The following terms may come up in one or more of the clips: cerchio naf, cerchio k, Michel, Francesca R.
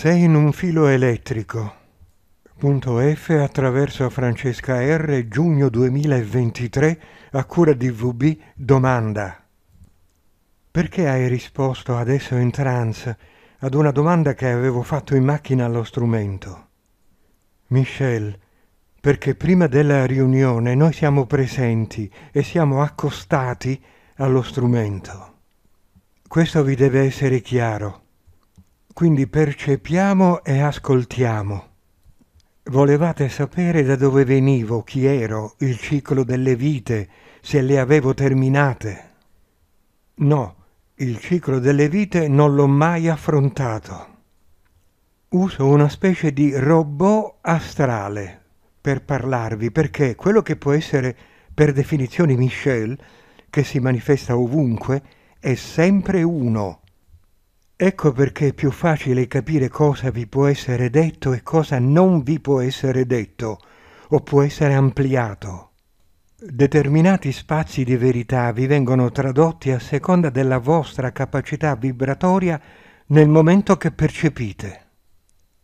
Sei in un filo elettrico. Punto F attraverso Francesca R, giugno 2023, a cura di VB, domanda. Perché hai risposto adesso in trance ad una domanda che avevo fatto in macchina allo strumento? Michel, perché prima della riunione noi siamo presenti e siamo accostati allo strumento. Questo vi deve essere chiaro. Quindi percepiamo e ascoltiamo. Volevate sapere da dove venivo, chi ero, il ciclo delle vite, se le avevo terminate. No, il ciclo delle vite non l'ho mai affrontato. Uso una specie di robot astrale per parlarvi, perché quello che può essere per definizione Michel, che si manifesta ovunque, è sempre uno. Ecco perché è più facile capire cosa vi può essere detto e cosa non vi può essere detto, o può essere ampliato. Determinati spazi di verità vi vengono tradotti a seconda della vostra capacità vibratoria nel momento che percepite.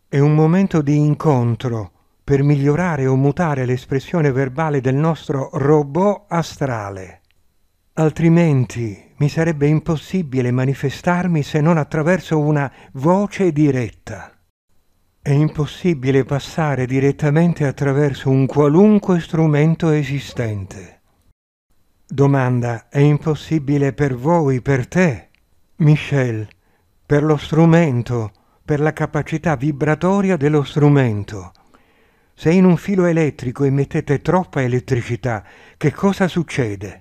È un momento di incontro per migliorare o mutare l'espressione verbale del nostro robot astrale. Altrimenti mi sarebbe impossibile manifestarmi se non attraverso una voce diretta. È impossibile passare direttamente attraverso un qualunque strumento esistente. Domanda: è impossibile per voi, per te, Michel, per lo strumento, per la capacità vibratoria dello strumento? Se in un filo elettrico emettete troppa elettricità, che cosa succede?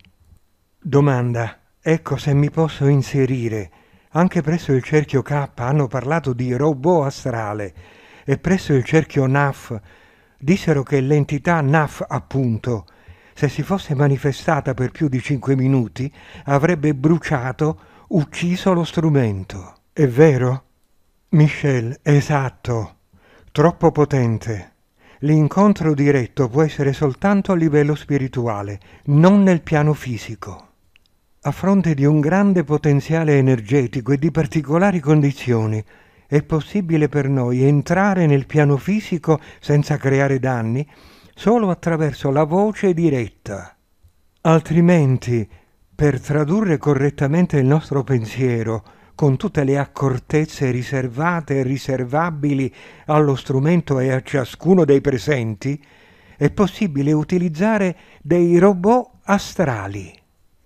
Domanda. Ecco, se mi posso inserire, anche presso il cerchio K hanno parlato di robot astrale e presso il cerchio naf dissero che l'entità naf, appunto, se si fosse manifestata per più di 5 minuti, avrebbe bruciato, ucciso lo strumento. È vero? Michel, esatto. Troppo potente. L'incontro diretto può essere soltanto a livello spirituale, non nel piano fisico. A fronte di un grande potenziale energetico e di particolari condizioni, è possibile per noi entrare nel piano fisico senza creare danni solo attraverso la voce diretta. Altrimenti, per tradurre correttamente il nostro pensiero, con tutte le accortezze riservate e riservabili allo strumento e a ciascuno dei presenti, è possibile utilizzare dei robot astrali,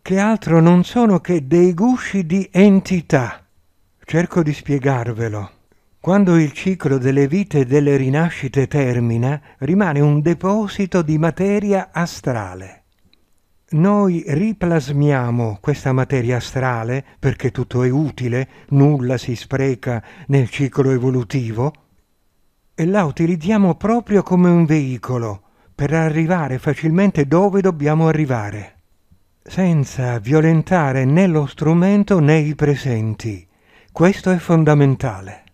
che altro non sono che dei gusci di entità. Cerco di spiegarvelo. Quando il ciclo delle vite e delle rinascite termina, rimane un deposito di materia astrale. Noi riplasmiamo questa materia astrale, perché tutto è utile, nulla si spreca nel ciclo evolutivo, e la utilizziamo proprio come un veicolo per arrivare facilmente dove dobbiamo arrivare, senza violentare né lo strumento né i presenti. Questo è fondamentale.